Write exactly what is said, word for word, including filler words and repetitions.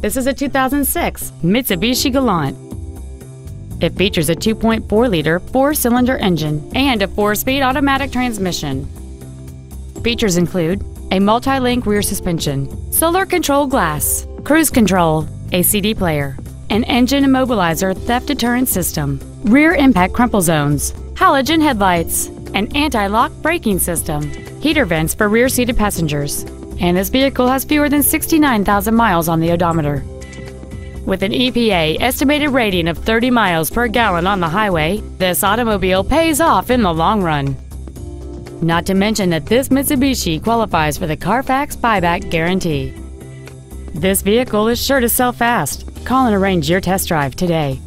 This is a two thousand six Mitsubishi Galant. It features a two point four liter four-cylinder engine and a four-speed automatic transmission. Features include a multi-link rear suspension, solar control glass, cruise control, a C D player, an engine immobilizer theft deterrent system, rear impact crumple zones, halogen headlights, an anti-lock braking system, heater vents for rear-seated passengers, and this vehicle has fewer than sixty-nine thousand miles on the odometer. With an E P A estimated rating of thirty miles per gallon on the highway, this automobile pays off in the long run. Not to mention that this Mitsubishi qualifies for the Carfax buyback guarantee. This vehicle is sure to sell fast. Call and arrange your test drive today.